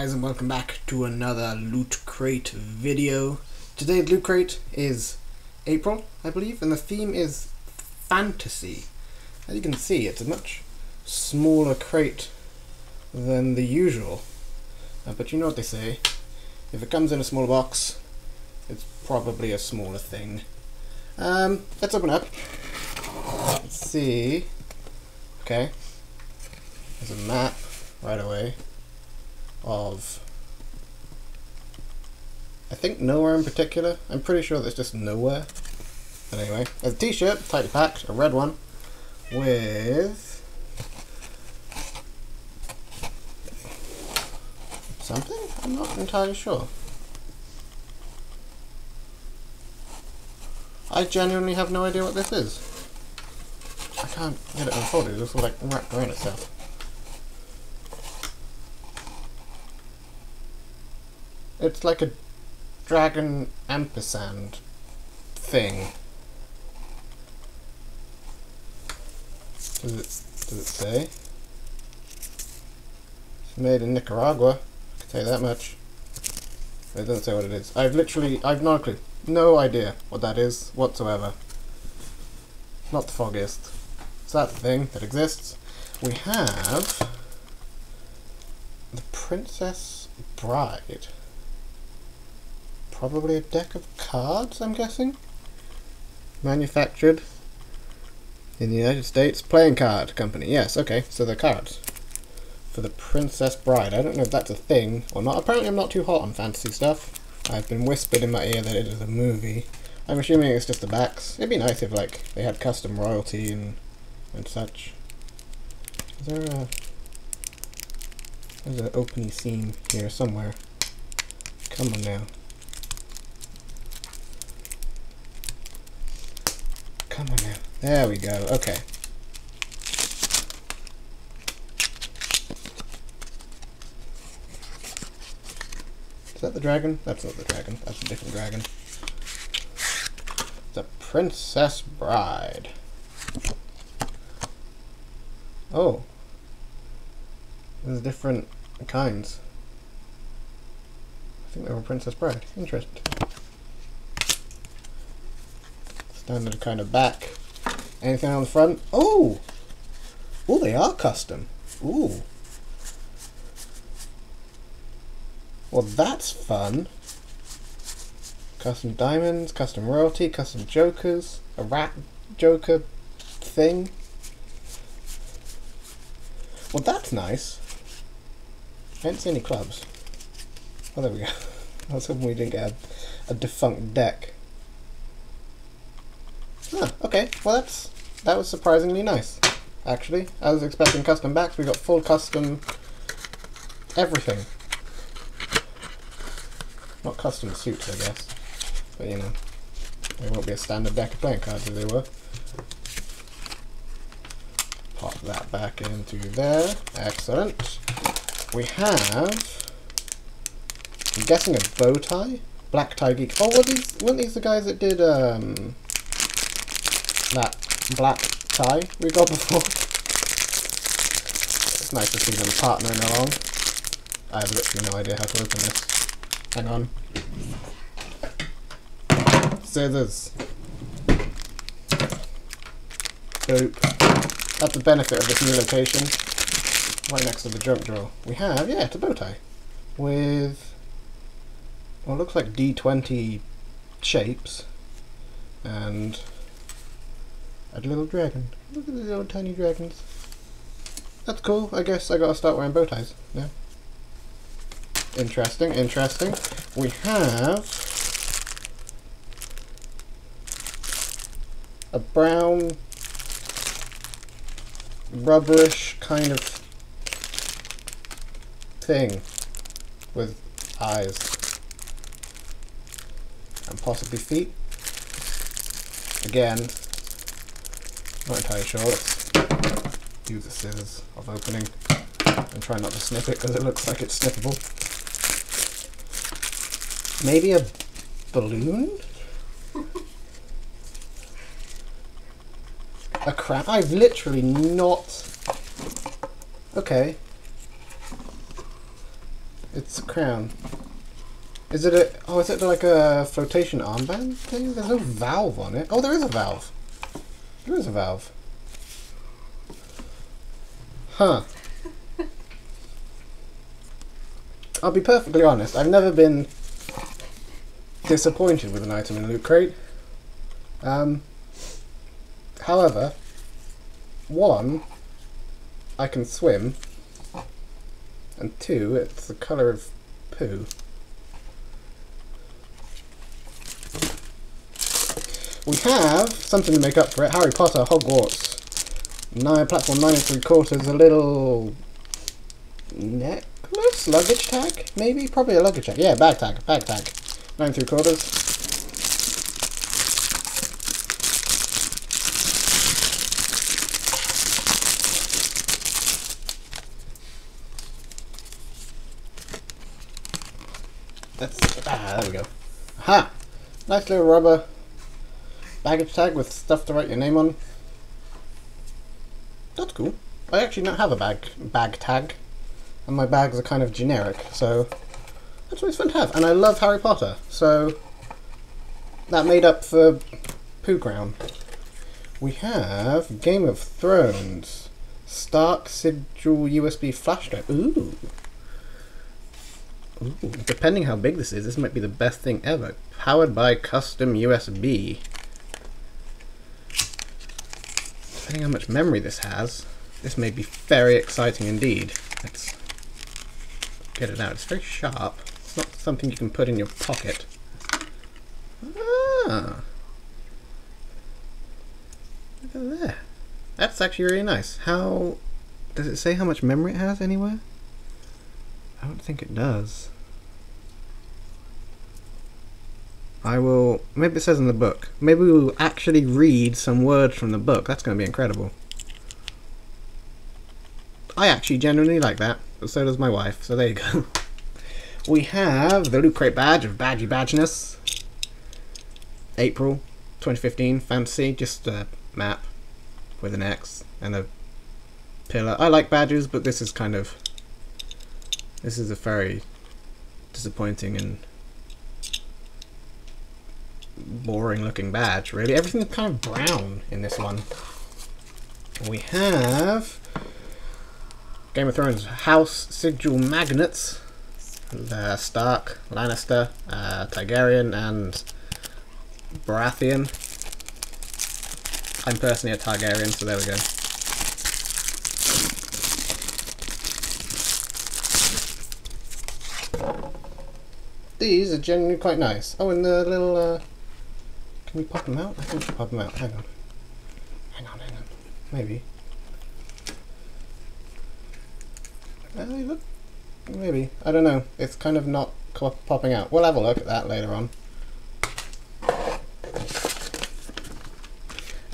guys, and welcome back to another Loot Crate video. Today's Loot Crate is April, I believe, and the theme is fantasy. As you can see, it's a much smaller crate than the usual, but you know what they say, if it comes in a smaller box, it's probably a smaller thing. Let's open up. Let's see. Okay, there's a map right away of, I think, nowhere in particular. I'm pretty sure there's just nowhere. But anyway, there's a t-shirt, tightly packed, a red one, with something? I'm not entirely sure. I genuinely have no idea what this is. I can't get it unfolded, it's all like wrapped around itself. It's like a dragon ampersand thing. Does it say? It's made in Nicaragua, I can tell you that much. It doesn't say what it is. I've not a clue. No idea what that is whatsoever. Not the foggiest. It's that thing that exists. We have the Princess Bride. Probably a deck of cards, I'm guessing. Manufactured in the United States. Playing card company. Yes, okay, so they're cards. For the Princess Bride. I don't know if that's a thing or not. Apparently I'm not too hot on fantasy stuff. I've been whispered in my ear that it is a movie. I'm assuming it's just the backs. It'd be nice if, like, they had custom royalty and such. Is there a... there's an opening scene here somewhere. Come on now. Come on now. There we go. Okay. Is that the dragon? That's not the dragon. That's a different dragon. The Princess Bride. Oh. There's different kinds. I think they were Princess Bride. Interesting. Standard kind of back. Anything on the front? Oh! Oh, they are custom. Ooh. Well, that's fun. Custom diamonds, custom royalty, custom jokers, a rat joker thing. Well, that's nice. I didn't see any clubs. Oh, there we go. I was hoping we didn't get a defunct deck. Ah, okay, well that was surprisingly nice, actually. I was expecting custom backs, we got full custom everything. Not custom suits, I guess, but you know, they won't be a standard deck of playing cards if they were. Pop that back into there, excellent. We have, I'm guessing, a bow tie? Black Tie Geek. Oh, weren't these the guys that did, that black tie we got before? It's nice to see them partnering along. I have literally no idea how to open this. Hang on. Scissors. Boop. That's the benefit of this new location. Right next to the jump drill. We have, yeah, it's a bow tie. With, well, it looks like D20 shapes. And a little dragon. Look at these little tiny dragons. That's cool. I guess I gotta start wearing bow ties now. Yeah. Interesting, interesting. We have a brown, rubberish kind of thing with eyes and possibly feet. Again, not entirely sure. Let's use the scissors of opening and try not to snip it because it looks like it's snippable. Maybe a balloon? A crab? I've literally not... okay. It's a crown. Is it a... Oh, is it like a flotation armband thing? There's no valve on it. Oh, there is a valve. There is a valve. Huh. I'll be perfectly honest, I've never been disappointed with an item in Loot Crate. However, one, I can swim, and two, it's the colour of poo. We have something to make up for it. Harry Potter, Hogwarts. Platform 9 3/4, a little necklace? Luggage tag? Maybe? Probably a luggage tag. Yeah, bag tag. Bag tag. 9 3/4. That's... Ah, there we go. Aha! Nice little rubber baggage tag with stuff to write your name on. That's cool. I actually don't have a bag tag, and my bags are kind of generic, so that's always fun to have. And I love Harry Potter, so that made up for poo crown. We have Game of Thrones Stark Sigil USB flash drive. Ooh. Ooh. Depending how big this is, this might be the best thing ever. Powered by custom USB. Depending how much memory this has, this may be very exciting indeed. Let's get it out. It's very sharp. It's not something you can put in your pocket. Ah! Look at there. That's actually really nice. How... Does it say how much memory it has anywhere? I don't think it does. I will... Maybe it says in the book. Maybe we will actually read some words from the book. That's going to be incredible. I actually genuinely like that, but so does my wife, so there you go. We have the Loot Crate badge of badgy badginess. April 2015, fantasy, just a map with an X and a pillar. I like badges, but this is kind of... This is a very disappointing and boring looking badge, really. Everything's kind of brown in this one. We have Game of Thrones House Sigil Magnets. The Stark, Lannister, Targaryen and Baratheon. I'm personally a Targaryen, so there we go. These are generally quite nice. Oh, and the little... Can we pop them out? I think we should pop them out. Hang on. Hang on, hang on. Maybe. They look... Maybe. I don't know. It's kind of not popping out. We'll have a look at that later on.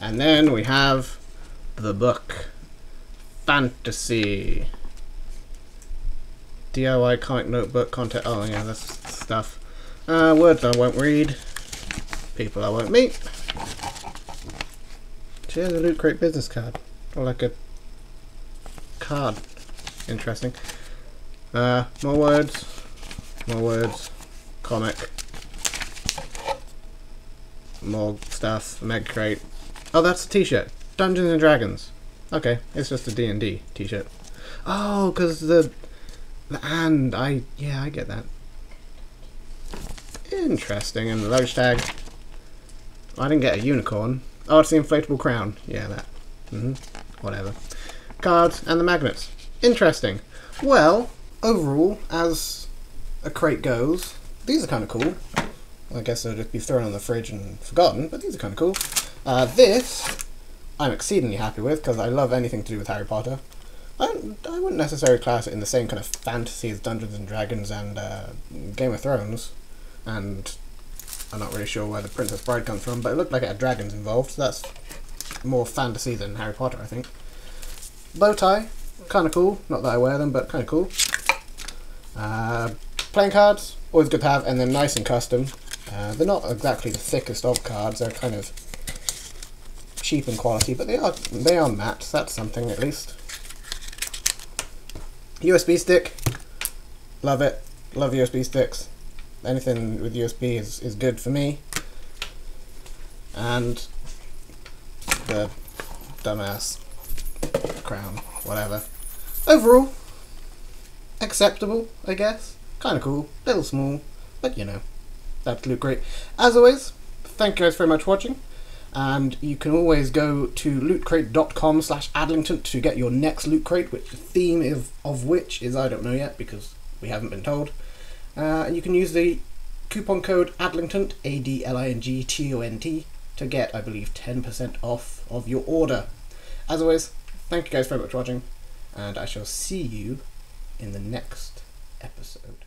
And then we have the book. Fantasy. DIY comic notebook content. Oh, yeah, that's... stuff. Words I won't read. People I won't meet. She has a Loot Crate business card. Or like a card. Interesting. More words. More words. Comic. More stuff. Meg Crate. Oh, that's a t-shirt. Dungeons and Dragons. Okay, it's just a D&D t-shirt. Oh, because yeah, I get that. Interesting, and the luggage tag. I didn't get a unicorn. Oh, it's the inflatable crown. Yeah, that. Whatever. Cards and the magnets. Interesting. Well, overall, as a crate goes, these are kind of cool. I guess they'll just be thrown on the fridge and forgotten, but these are kind of cool. This, I'm exceedingly happy with, because I love anything to do with Harry Potter. I wouldn't necessarily class it in the same kind of fantasy as Dungeons and Dragons and Game of Thrones. And I'm not really sure where the Princess Bride comes from, but it looked like it had dragons involved, so that's more fantasy than Harry Potter, I think. Bow tie, kind of cool. Not that I wear them, but kind of cool. Playing cards, always good to have, and they're nice and custom. They're not exactly the thickest of cards, they're kind of cheap in quality, but they are matte, that's something at least. USB stick, Love it. Love USB sticks. Anything with USB is good for me. And the dumbass crown, whatever. Overall, acceptable, I guess. Kind of cool, little small, but you know, that's Loot Crate. As always, thank you guys very much for watching. And you can always go to lootcrate.com/Adlington to get your next Loot Crate, which the theme of which is I don't know yet because we haven't been told. And you can use the coupon code Adlington, ADLINGTONT, to get, I believe, 10% off of your order. As always, thank you guys very much for watching, and I shall see you in the next episode.